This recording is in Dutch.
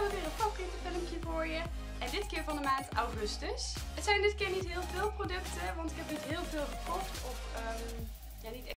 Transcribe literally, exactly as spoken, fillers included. gaan we weer een favoriete voor je. En dit keer van de maand augustus. Het zijn dit keer niet heel veel producten, want ik heb niet heel veel gekocht. Of um, ja, niet echt.